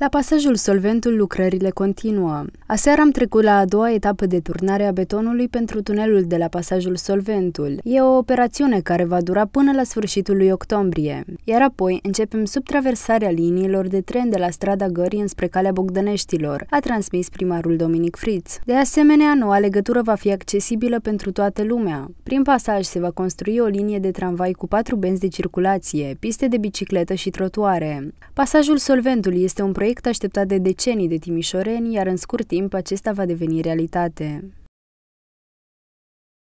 La pasajul Solventul lucrările continuă. Aseară am trecut la a doua etapă de turnare a betonului pentru tunelul de la pasajul Solventul. E o operațiune care va dura până la sfârșitul lui octombrie. Iar apoi începem subtraversarea liniilor de tren de la Strada Gării înspre Calea Bogdăneștilor, a transmis primarul Dominic Fritz. De asemenea, noua legătură va fi accesibilă pentru toată lumea. Prin pasaj se va construi o linie de tramvai cu 4 benzi de circulație, piste de bicicletă și trotuare. Pasajul Solventul este un proiect așteptat de decenii de timișoreni, iar în scurt timp acesta va deveni realitate.